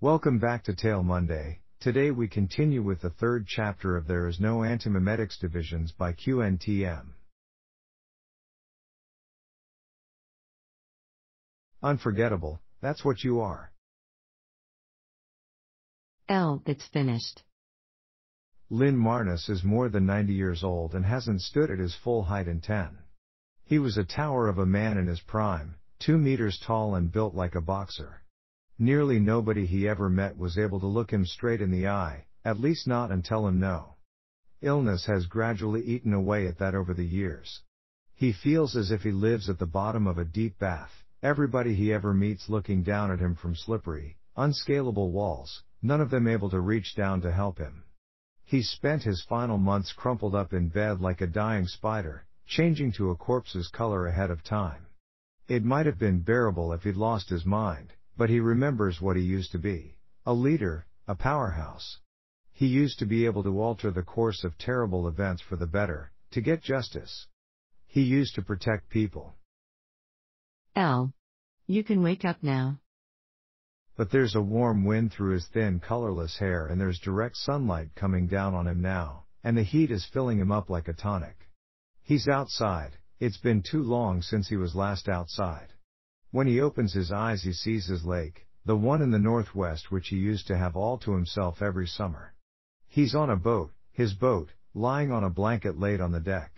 Welcome back to Tales Monday. Today we continue with the third chapter of There Is No Antimemetics Divisions by QNTM. Unforgettable, That's What You Are. It's finished. Lyn Marnus is more than 90 years old and hasn't stood at his full height in 10. He was a tower of a man in his prime, 2 meters tall and built like a boxer. Nearly nobody he ever met was able to look him straight in the eye, at least not and tell him no. Illness has gradually eaten away at that over the years. He feels as if he lives at the bottom of a deep bath, everybody he ever meets looking down at him from slippery, unscalable walls, none of them able to reach down to help him. He spent his final months crumpled up in bed like a dying spider, changing to a corpse's color ahead of time. It might have been bearable if he'd lost his mind. But he remembers what he used to be, a leader, a powerhouse. He used to be able to alter the course of terrible events for the better, to get justice. He used to protect people. You can wake up now. But there's a warm wind through his thin colorless hair and there's direct sunlight coming down on him now, and the heat is filling him up like a tonic. He's outside, it's been too long since he was last outside. When he opens his eyes he sees his lake, the one in the northwest which he used to have all to himself every summer. He's on a boat, his boat, lying on a blanket laid on the deck.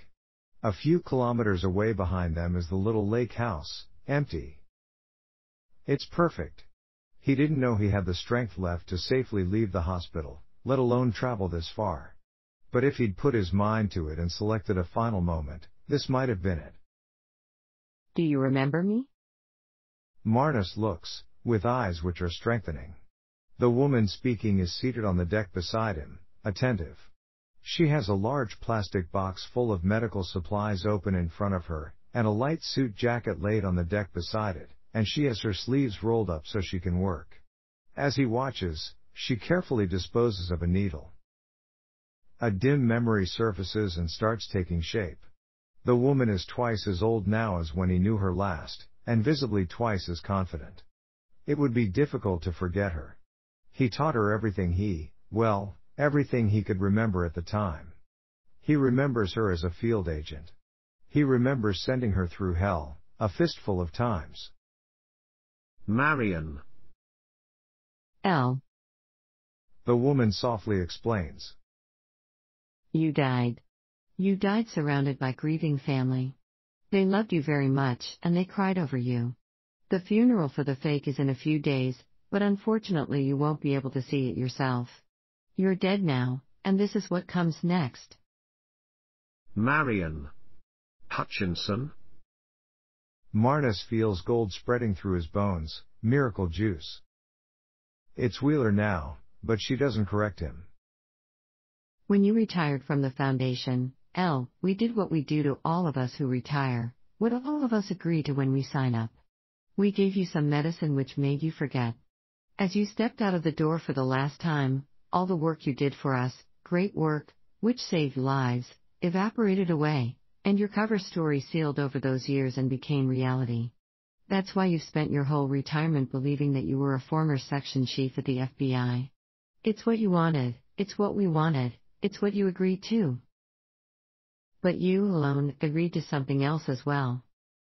A few kilometers away behind them is the little lake house, empty. It's perfect. He didn't know he had the strength left to safely leave the hospital, let alone travel this far. But if he'd put his mind to it and selected a final moment, this might have been it. Do you remember me? Marnus looks, with eyes which are strengthening. The woman speaking is seated on the deck beside him, attentive. She has a large plastic box full of medical supplies open in front of her, and a light suit jacket laid on the deck beside it, and she has her sleeves rolled up so she can work. As he watches, she carefully disposes of a needle. A dim memory surfaces and starts taking shape. The woman is twice as old now as when he knew her last, and visibly twice as confident. It would be difficult to forget her. He taught her everything he could remember at the time. He remembers her as a field agent. He remembers sending her through hell, a fistful of times. Marion. The woman softly explains. You died. You died surrounded by grieving family. They loved you very much, and they cried over you. The funeral for the fake is in a few days, but unfortunately you won't be able to see it yourself. You're dead now, and this is what comes next. Marion. Hutchinson. Marnus feels gold spreading through his bones, miracle juice. It's Wheeler now, but she doesn't correct him. When you retired from the Foundation, we did what we do to all of us who retire, what all of us agree to when we sign up. We gave you some medicine which made you forget. As you stepped out of the door for the last time, all the work you did for us, great work, which saved lives, evaporated away, and your cover story sealed over those years and became reality. That's why you've spent your whole retirement believing that you were a former section chief at the FBI. It's what you wanted, it's what we wanted, it's what you agreed to. But you alone agreed to something else as well.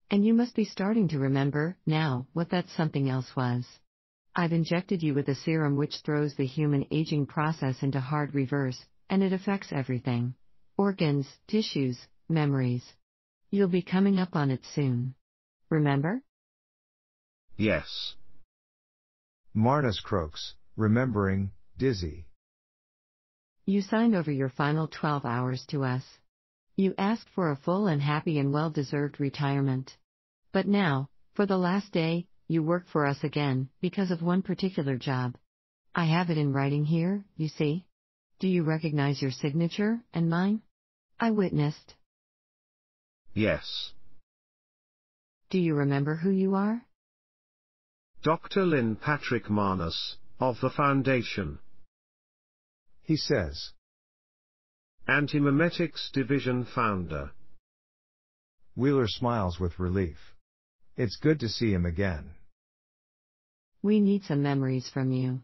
And you must be starting to remember, now, what that something else was. I've injected you with a serum which throws the human aging process into hard reverse, and it affects everything. Organs, tissues, memories. You'll be coming up on it soon. Remember? Yes. Marnus croaks, remembering, dizzy. You signed over your final 12 hours to us. You asked for a full and happy and well-deserved retirement. But now, for the last day, you work for us again, because of one particular job. I have it in writing here, you see. Do you recognize your signature, and mine? I witnessed. Yes. Do you remember who you are? Dr. Lyn Patrick Marnus, of the Foundation. He says. Antimemetics Division Founder. Wheeler smiles with relief. It's good to see him again. We need some memories from you.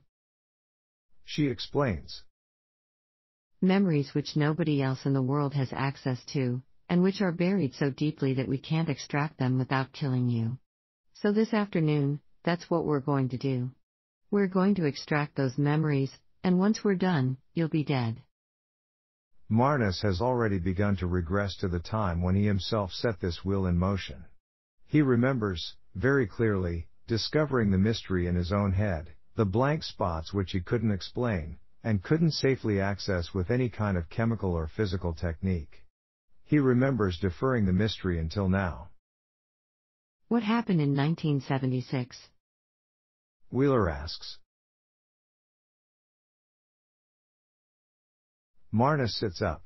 she explains. Memories which nobody else in the world has access to, and which are buried so deeply that we can't extract them without killing you. So this afternoon, that's what we're going to do. We're going to extract those memories, and once we're done, you'll be dead. Marnus has already begun to regress to the time when he himself set this will in motion. He remembers, very clearly, discovering the mystery in his own head, the blank spots which he couldn't explain, and couldn't safely access with any kind of chemical or physical technique. He remembers deferring the mystery until now. What happened in 1976? Wheeler asks. Marnus sits up.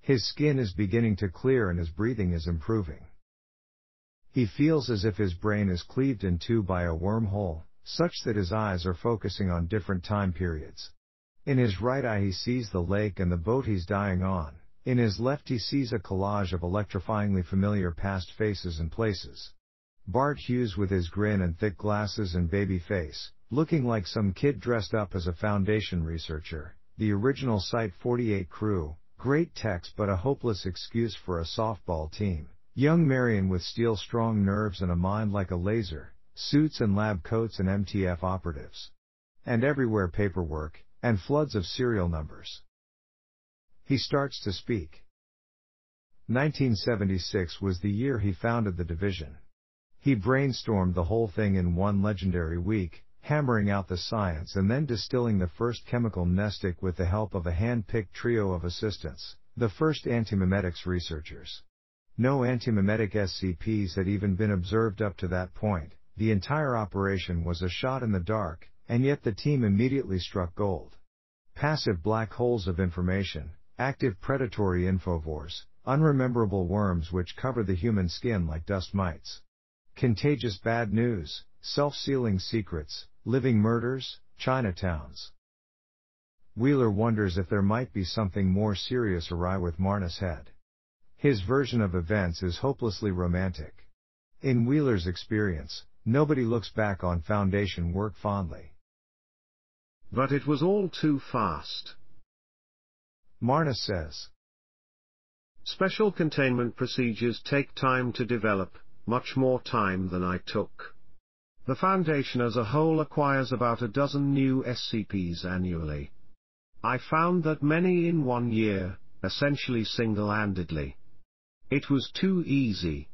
His skin is beginning to clear and his breathing is improving. He feels as if his brain is cleaved in two by a wormhole, such that his eyes are focusing on different time periods. In his right eye he sees the lake and the boat he's dying on. In his left he sees a collage of electrifyingly familiar past faces and places. Bart Hughes with his grin and thick glasses and baby face, looking like some kid dressed up as a Foundation researcher, the original Site-48 crew, great techs but a hopeless excuse for a softball team. Young Marion with steel-strong nerves and a mind like a laser, suits and lab coats and MTF operatives. And everywhere paperwork, and floods of serial numbers. He starts to speak. 1976 was the year he founded the division. He brainstormed the whole thing in one legendary week, hammering out the science and then distilling the first chemical nestic with the help of a hand-picked trio of assistants, the first antimemetics researchers. No antimemetic SCPs had even been observed up to that point. The entire operation was a shot in the dark, and yet the team immediately struck gold. Passive black holes of information, active predatory infovores, unrememberable worms which cover the human skin like dust mites. Contagious bad news, self-sealing secrets, living murders, Chinatowns. Wheeler wonders if there might be something more serious awry with Marnus' head. His version of events is hopelessly romantic. In Wheeler's experience, nobody looks back on Foundation work fondly. But it was all too fast, Marnus says. Special containment procedures take time to develop, much more time than I took. The Foundation as a whole acquires about a dozen new SCPs annually. I found that many in 1 year, essentially single-handedly. It was too easy.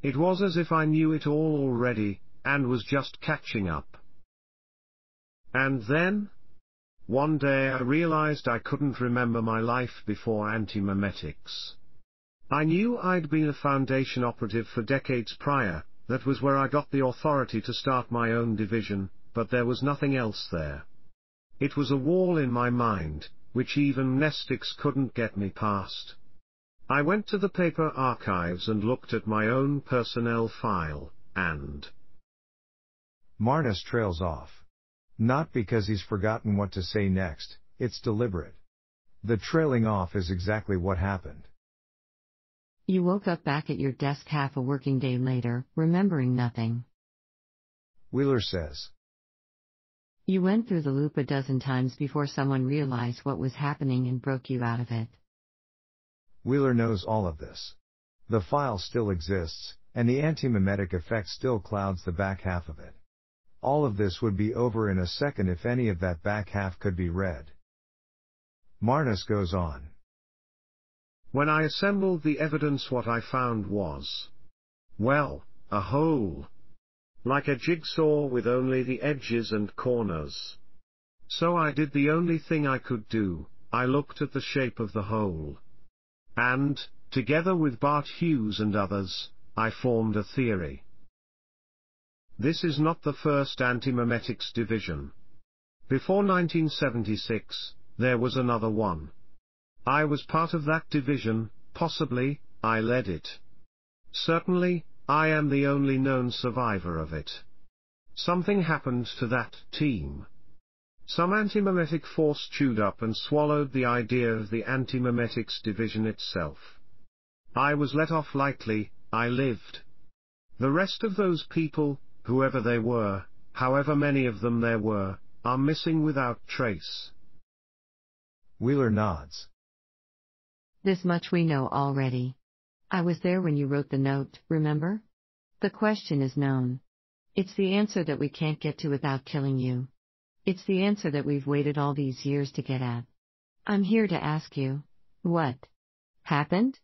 It was as if I knew it all already, and was just catching up. And then? One day I realized I couldn't remember my life before antimemetics. I knew I'd been a Foundation operative for decades prior, that was where I got the authority to start my own division, but there was nothing else there. It was a wall in my mind, which even nestics couldn't get me past. I went to the paper archives and looked at my own personnel file, and... Marnus trails off. Not because he's forgotten what to say next, it's deliberate. The trailing off is exactly what happened. You woke up back at your desk half a working day later, remembering nothing. Wheeler says. You went through the loop a dozen times before someone realized what was happening and broke you out of it. Wheeler knows all of this. The file still exists, and the antimemetic effect still clouds the back half of it. All of this would be over in a second if any of that back half could be read. Marnus goes on. When I assembled the evidence, what I found was, well, a whole. Like a jigsaw with only the edges and corners. So I did the only thing I could do, I looked at the shape of the whole. And, together with Bart Hughes and others, I formed a theory. This is not the first antimemetics division. Before 1976, there was another one. I was part of that division, possibly, I led it. Certainly, I am the only known survivor of it. Something happened to that team. Some antimemetic force chewed up and swallowed the idea of the antimemetics division itself. I was let off lightly, I lived. The rest of those people, whoever they were, however many of them there were, are missing without trace. Wheeler nods. This much we know already. I was there when you wrote the note, remember? The question is known. It's the answer that we can't get to without killing you. It's the answer that we've waited all these years to get at. I'm here to ask you, what happened?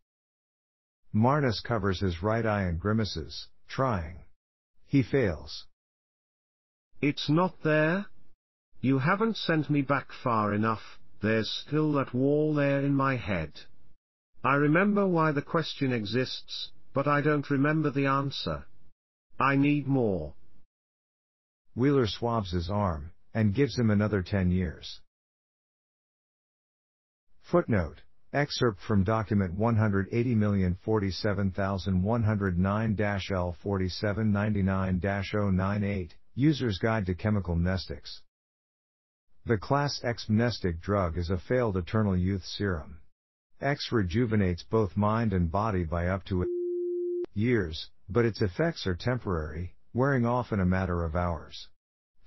Marnus covers his right eye and grimaces, trying. He fails. It's not there? You haven't sent me back far enough, there's still that wall there in my head. I remember why the question exists, but I don't remember the answer. I need more. Wheeler swabs his arm, and gives him another 10 years. Footnote. Excerpt from Document 180,047,109-L4799-098, User's Guide to Chemical Mnestics. The Class X mnestic drug is a failed eternal youth serum. X rejuvenates both mind and body by up to years, but its effects are temporary, wearing off in a matter of hours.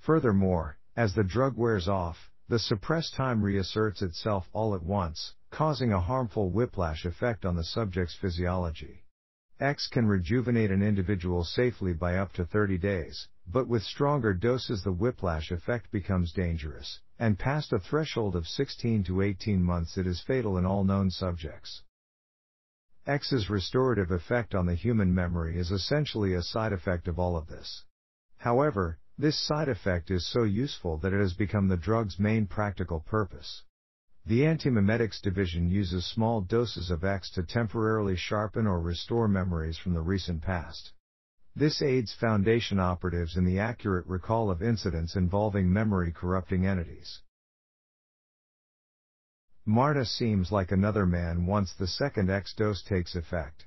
Furthermore, as the drug wears off, the suppressed time reasserts itself all at once, causing a harmful whiplash effect on the subject's physiology. X can rejuvenate an individual safely by up to 30 days, but with stronger doses the whiplash effect becomes dangerous, and past a threshold of 16 to 18 months it is fatal in all known subjects. X's restorative effect on the human memory is essentially a side effect of all of this. However, this side effect is so useful that it has become the drug's main practical purpose. The Antimemetics Division uses small doses of X to temporarily sharpen or restore memories from the recent past. This aids Foundation operatives in the accurate recall of incidents involving memory-corrupting entities. Marta seems like another man once the second X dose takes effect.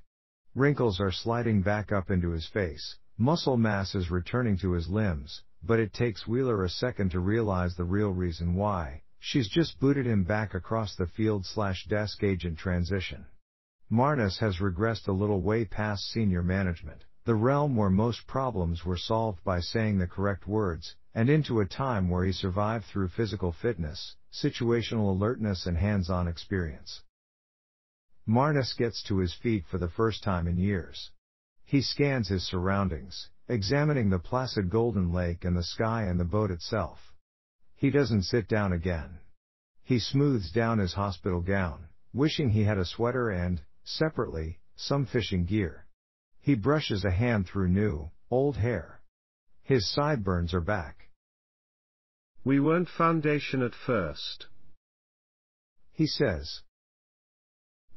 Wrinkles are sliding back up into his face, muscle mass is returning to his limbs, but it takes Wheeler a second to realize the real reason why. She's just booted him back across the field/desk agent transition. Marnus has regressed a little way past senior management, the realm where most problems were solved by saying the correct words, and into a time where he survived through physical fitness, situational alertness and hands-on experience. Marnus gets to his feet for the first time in years. He scans his surroundings, examining the placid golden lake and the sky and the boat itself. He doesn't sit down again. He smooths down his hospital gown, wishing he had a sweater and, separately, some fishing gear. He brushes a hand through new, old hair. His sideburns are back. We weren't Foundation at first, he says.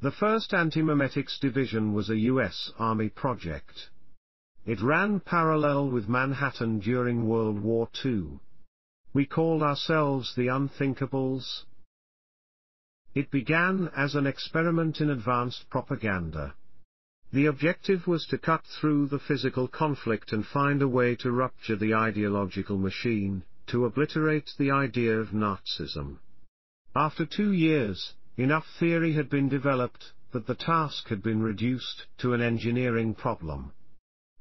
The first Antimemetics Division was a U.S. Army project. It ran parallel with Manhattan during World War II. We called ourselves the Unthinkables. It began as an experiment in advanced propaganda. The objective was to cut through the physical conflict and find a way to rupture the ideological machine, to obliterate the idea of Nazism. After 2 years, enough theory had been developed that the task had been reduced to an engineering problem.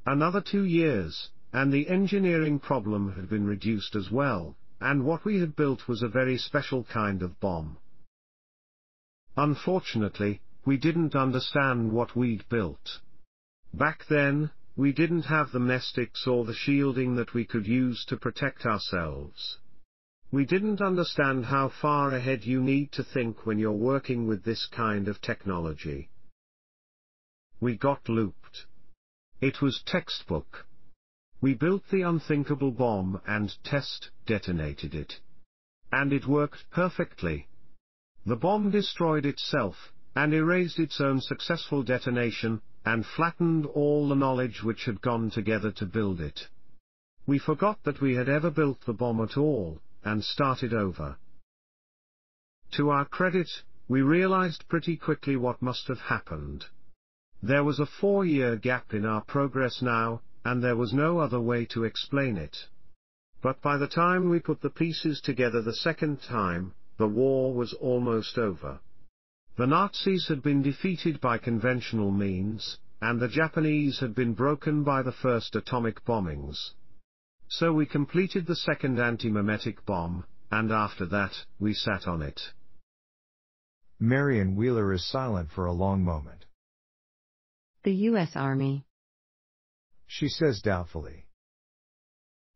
Another 2 years, and the engineering problem had been reduced as well. And what we had built was a very special kind of bomb. Unfortunately, we didn't understand what we'd built. Back then, we didn't have the mnestics or the shielding that we could use to protect ourselves. We didn't understand how far ahead you need to think when you're working with this kind of technology. We got looped. It was textbook. We built the unthinkable bomb and test detonated it. And it worked perfectly. The bomb destroyed itself, and erased its own successful detonation, and flattened all the knowledge which had gone together to build it. We forgot that we had ever built the bomb at all, and started over. To our credit, we realized pretty quickly what must have happened. There was a 4-year gap in our progress now, and there was no other way to explain it. But by the time we put the pieces together the second time, the war was almost over. The Nazis had been defeated by conventional means, and the Japanese had been broken by the first atomic bombings. So we completed the second antimemetic bomb, and after that, we sat on it. Marion Wheeler is silent for a long moment. The U.S. Army, she says doubtfully,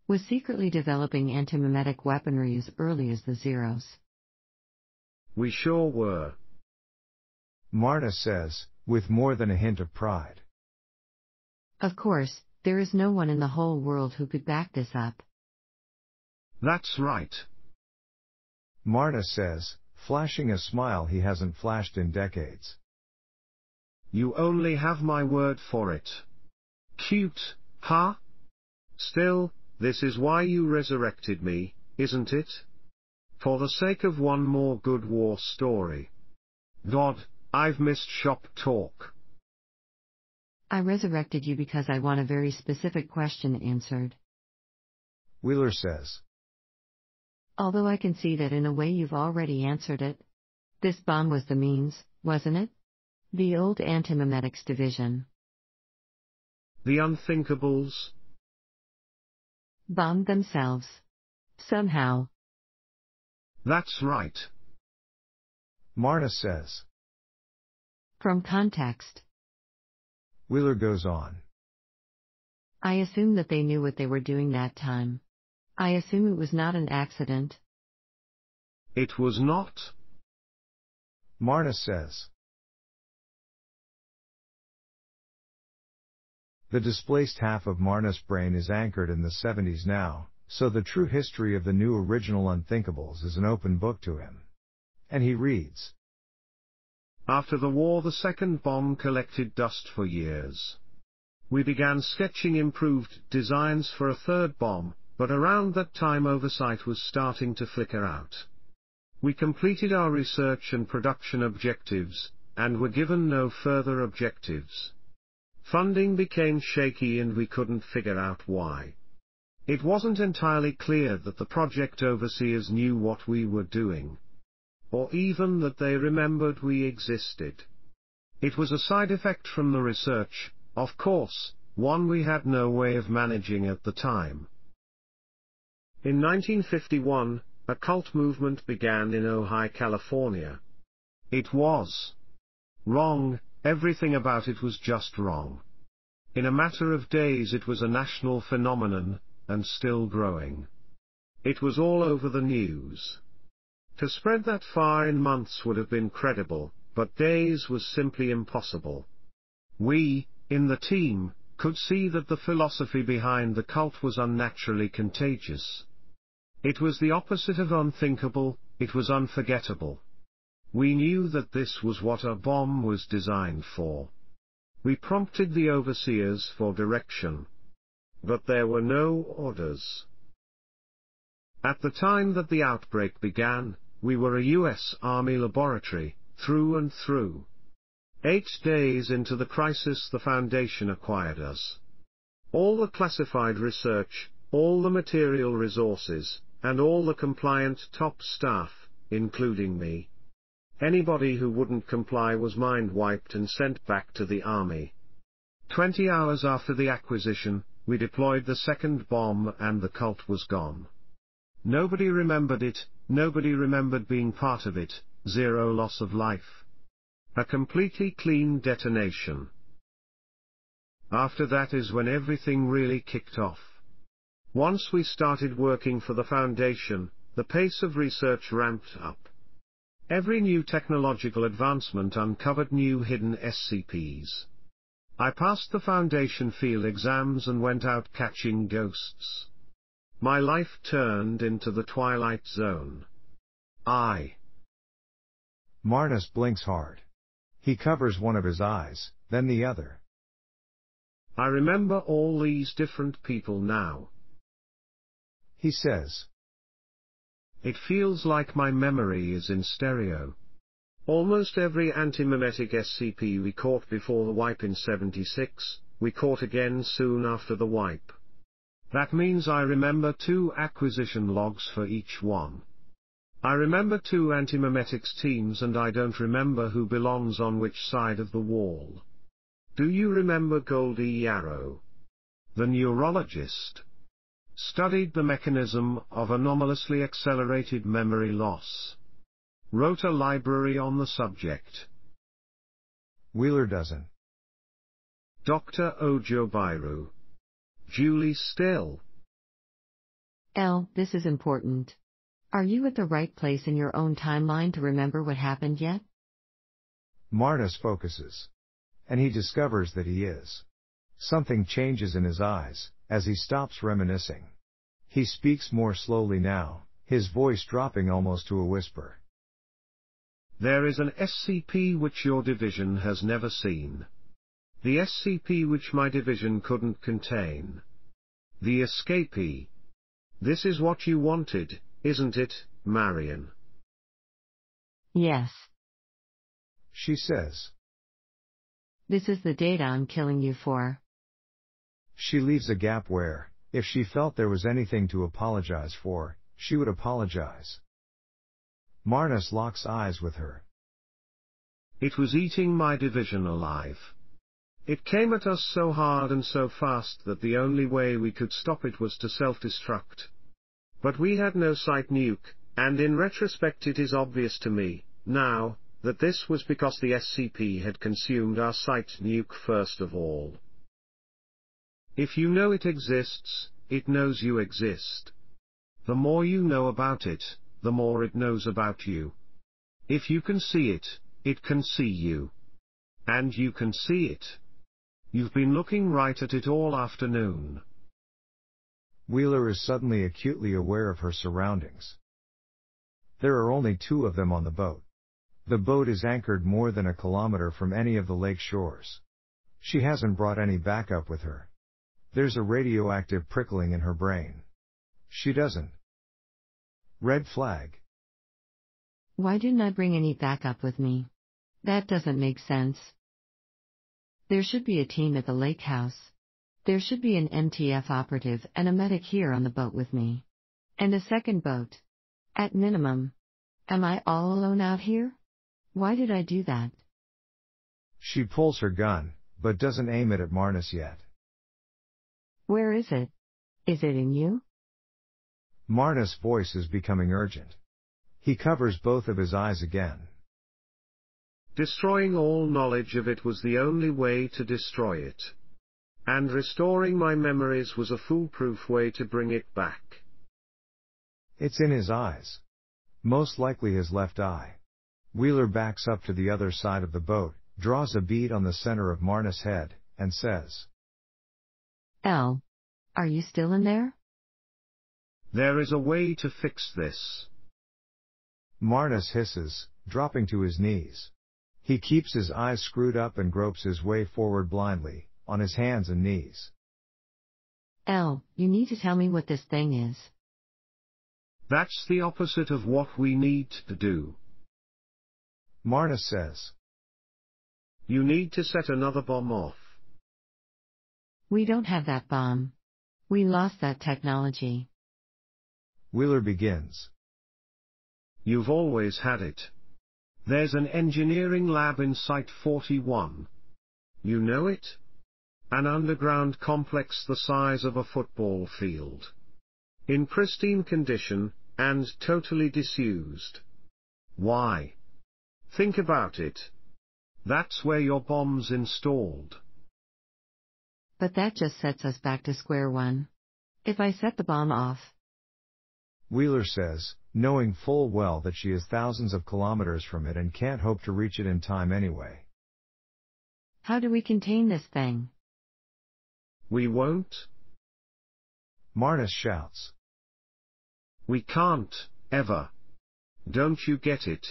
was secretly developing antimemetic weaponry as early as the Zeros. We sure were, Marta says, with more than a hint of pride. Of course, there is no one in the whole world who could back this up. That's right, Marta says, flashing a smile he hasn't flashed in decades. You only have my word for it. Cute, huh? Still, this is why you resurrected me, isn't it? For the sake of one more good war story. God, I've missed shop talk. I resurrected you because I want a very specific question answered, Wheeler says. Although I can see that in a way you've already answered it. This bomb was the means, wasn't it? The old Antimemetics Division. The Unthinkables bombed themselves. Somehow. That's right, Marta says. From context, Wheeler goes on. I assume that they knew what they were doing that time. I assume it was not an accident. It was not, Marta says. The displaced half of Marnus' brain is anchored in the 70s now, so the true history of the new original Unthinkables is an open book to him. And he reads. After the war, the second bomb collected dust for years. We began sketching improved designs for a third bomb, but around that time oversight was starting to flicker out. We completed our research and production objectives, and were given no further objectives. Funding became shaky and we couldn't figure out why. It wasn't entirely clear that the project overseers knew what we were doing, or even that they remembered we existed. It was a side effect from the research, of course, one we had no way of managing at the time. In 1951, a cult movement began in Ojai, California. It was wrong. Everything about it was just wrong. In a matter of days it was a national phenomenon, and still growing. It was all over the news. To spread that far in months would have been credible, but days was simply impossible. We, in the team, could see that the philosophy behind the cult was unnaturally contagious. It was the opposite of unthinkable, it was unforgettable. We knew that this was what a bomb was designed for. We prompted the overseers for direction, but there were no orders. At the time that the outbreak began, we were a U.S. Army laboratory, through and through. 8 days into the crisis, the Foundation acquired us. All the classified research, all the material resources, and all the compliant top staff, including me. Anybody who wouldn't comply was mind-wiped and sent back to the army. 20 hours after the acquisition, we deployed the second bomb and the cult was gone. Nobody remembered it, nobody remembered being part of it, zero loss of life. A completely clean detonation. After that is when everything really kicked off. Once we started working for the Foundation, the pace of research ramped up. Every new technological advancement uncovered new hidden SCPs. I passed the Foundation field exams and went out catching ghosts. My life turned into the Twilight Zone. Marnus blinks hard. He covers one of his eyes, then the other. I remember all these different people now, he says. It feels like my memory is in stereo. Almost every antimemetic SCP we caught before the wipe in 76, we caught again soon after the wipe. That means I remember 2 acquisition logs for each one. I remember 2 antimemetics teams, and I don't remember who belongs on which side of the wall. Do you remember Goldie Yarrow, the neurologist? studied the mechanism of anomalously accelerated memory loss. Wrote a library on the subject. Wheeler doesn't. Dr. Ojo Biru. Julie Still. L. This is important. Are you at the right place in your own timeline to remember what happened yet? Marnus focuses. And he discovers that he is. Something changes in his eyes, as he stops reminiscing. He speaks more slowly now, his voice dropping almost to a whisper. There is an SCP which your division has never seen. The SCP which my division couldn't contain. The escapee. This is what you wanted, isn't it, Marion? Yes. She says. This is the data I'm killing you for. She leaves a gap where, if she felt there was anything to apologize for, she would apologize. Marnus locks eyes with her. It was eating my division alive. It came at us so hard and so fast that the only way we could stop it was to self-destruct. But we had no site nuke, and in retrospect it is obvious to me, now, that this was because the SCP had consumed our site nuke first of all. If you know it exists, it knows you exist. The more you know about it, the more it knows about you. If you can see it, it can see you. And you can see it. You've been looking right at it all afternoon. Wheeler is suddenly acutely aware of her surroundings. There are only two of them on the boat. The boat is anchored more than a kilometer from any of the lake shores. She hasn't brought any backup with her. There's a radioactive prickling in her brain. She doesn't. Red flag. Why didn't I bring any backup with me? That doesn't make sense. There should be a team at the lake house. There should be an MTF operative and a medic here on the boat with me. And a second boat. At minimum. Am I all alone out here? Why did I do that? She pulls her gun, but doesn't aim it at Marnus yet. Where is it? Is it in you? Marnus' voice is becoming urgent. He covers both of his eyes again. Destroying all knowledge of it was the only way to destroy it. And restoring my memories was a foolproof way to bring it back. It's in his eyes. Most likely his left eye. Wheeler backs up to the other side of the boat, draws a bead on the center of Marnus' head, and says, L, are you still in there? There is a way to fix this. Marnus hisses, dropping to his knees. He keeps his eyes screwed up and gropes his way forward blindly, on his hands and knees. L, you need to tell me what this thing is. That's the opposite of what we need to do. Marnus says. You need to set another bomb off. We don't have that bomb. We lost that technology. Wheeler begins. You've always had it. There's an engineering lab in Site 41. You know it? An underground complex the size of a football field. In pristine condition, and totally disused. Why? Think about it. That's where your bomb's installed. But that just sets us back to square one. If I set the bomb off. Wheeler says, knowing full well that she is thousands of kilometers from it and can't hope to reach it in time anyway. How do we contain this thing? We won't. Marnus shouts. We can't, ever. Don't you get it?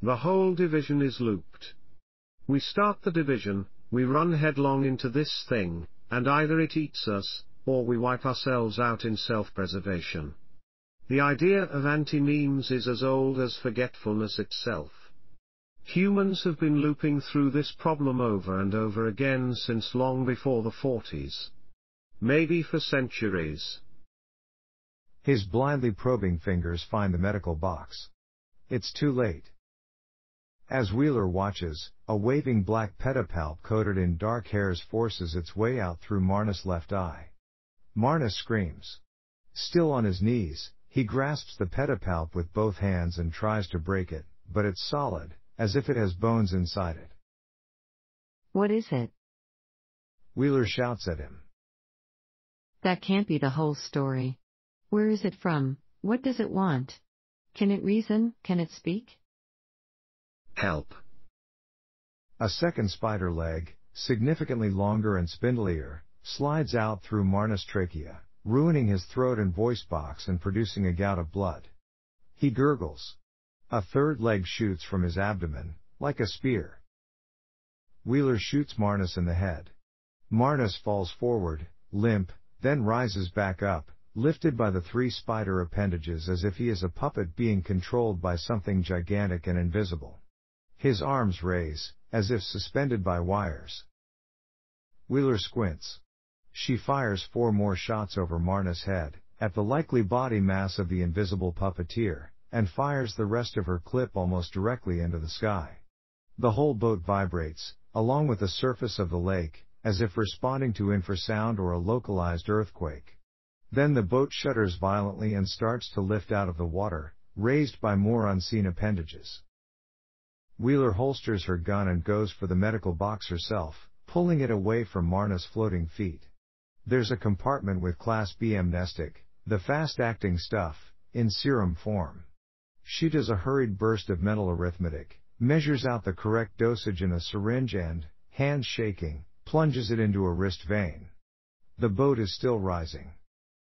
The whole division is looped. We start the division, we run headlong into this thing, and either it eats us, or we wipe ourselves out in self-preservation. The idea of anti-memes is as old as forgetfulness itself. Humans have been looping through this problem over and over again since long before the 40s. Maybe for centuries. His blindly probing fingers find the medical box. It's too late. As Wheeler watches, a waving black pedipalp coated in dark hairs forces its way out through Marnus' left eye. Marnus screams. Still on his knees, he grasps the pedipalp with both hands and tries to break it, but it's solid, as if it has bones inside it. What is it? Wheeler shouts at him. That can't be the whole story. Where is it from? What does it want? Can it reason? Can it speak? Help. A second spider leg, significantly longer and spindlier, slides out through Marnus' trachea, ruining his throat and voice box and producing a gout of blood. He gurgles. A third leg shoots from his abdomen, like a spear. Wheeler shoots Marnus in the head. Marnus falls forward, limp, then rises back up, lifted by the three spider appendages as if he is a puppet being controlled by something gigantic and invisible. His arms raise, as if suspended by wires. Wheeler squints. She fires four more shots over Marnus' head, at the likely body mass of the invisible puppeteer, and fires the rest of her clip almost directly into the sky. The whole boat vibrates, along with the surface of the lake, as if responding to infrasound or a localized earthquake. Then the boat shudders violently and starts to lift out of the water, raised by more unseen appendages. Wheeler holsters her gun and goes for the medical box herself, pulling it away from Marnus' floating feet. There's a compartment with Class B amnestic, the fast-acting stuff, in serum form. She does a hurried burst of mental arithmetic, measures out the correct dosage in a syringe and, hands shaking, plunges it into a wrist vein. The boat is still rising.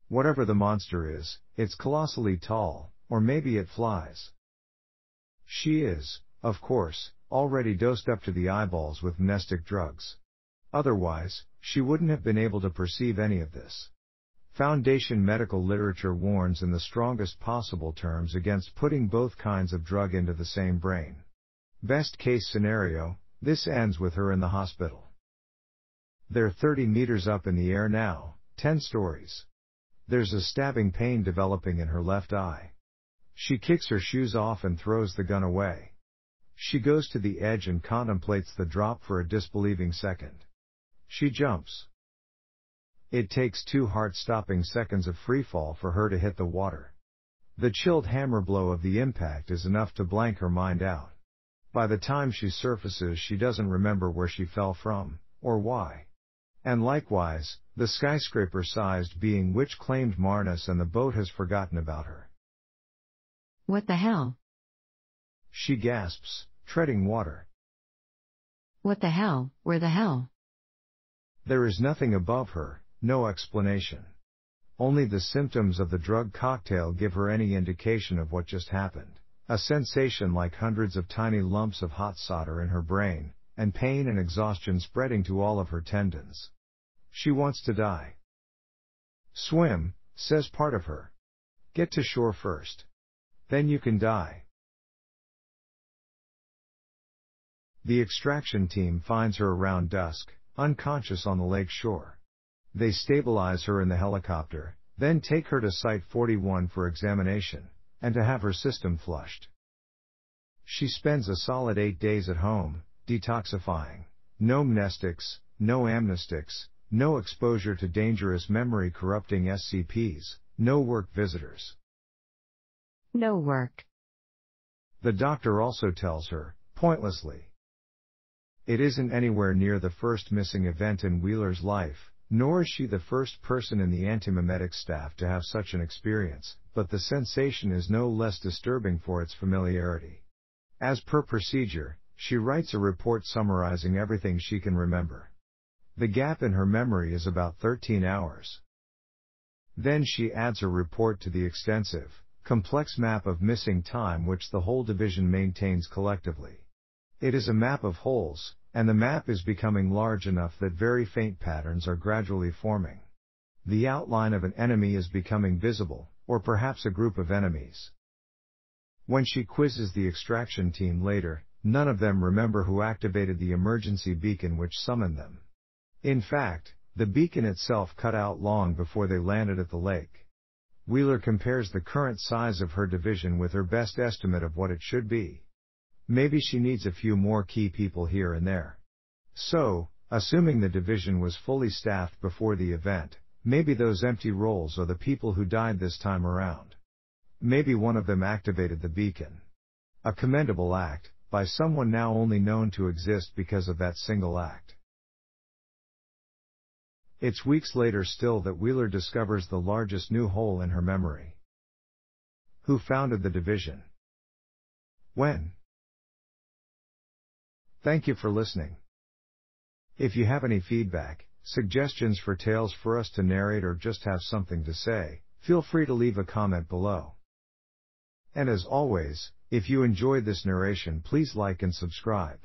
Whatever the monster is, it's colossally tall, or maybe it flies. She is, of course, already dosed up to the eyeballs with amnestic drugs. Otherwise, she wouldn't have been able to perceive any of this. Foundation medical literature warns in the strongest possible terms against putting both kinds of drug into the same brain. Best case scenario, this ends with her in the hospital. They're 30 meters up in the air now, 10 stories. There's a stabbing pain developing in her left eye. She kicks her shoes off and throws the gun away. She goes to the edge and contemplates the drop for a disbelieving second. She jumps. It takes 2 heart-stopping seconds of freefall for her to hit the water. The chilled hammer blow of the impact is enough to blank her mind out. By the time she surfaces, she doesn't remember where she fell from, or why. And likewise, the skyscraper-sized being which claimed Marnus and the boat has forgotten about her. What the hell? She gasps, treading water. What the hell? Where the hell? There is nothing above her, no explanation. Only the symptoms of the drug cocktail give her any indication of what just happened, a sensation like hundreds of tiny lumps of hot solder in her brain, and pain and exhaustion spreading to all of her tendons. She wants to die. Swim, says part of her. Get to shore first. Then you can die. The extraction team finds her around dusk, unconscious on the lake shore. They stabilize her in the helicopter, then take her to Site 41 for examination, and to have her system flushed. She spends a solid 8 days at home, detoxifying. No amnestics, no amnestics, no exposure to dangerous memory-corrupting SCPs, no work visitors. No work. The doctor also tells her, pointlessly. It isn't anywhere near the first missing event in Wheeler's life, nor is she the first person in the antimimetic staff to have such an experience, but the sensation is no less disturbing for its familiarity. As per procedure, she writes a report summarizing everything she can remember. The gap in her memory is about 13 hours. Then she adds her report to the extensive, complex map of missing time which the whole division maintains collectively. It is a map of holes, and the map is becoming large enough that very faint patterns are gradually forming. The outline of an enemy is becoming visible, or perhaps a group of enemies. When she quizzes the extraction team later, none of them remember who activated the emergency beacon which summoned them. In fact, the beacon itself cut out long before they landed at the lake. Wheeler compares the current size of her division with her best estimate of what it should be. Maybe she needs a few more key people here and there. So, assuming the division was fully staffed before the event, Maybe those empty rolls are the people who died this time around. Maybe one of them activated the beacon. A commendable act, by someone now only known to exist because of that single act. It's weeks later still that Wheeler discovers the largest new hole in her memory. Who founded the division? When? Thank you for listening. If you have any feedback, suggestions for tales for us to narrate, or just have something to say, feel free to leave a comment below. And as always, if you enjoyed this narration, please like and subscribe.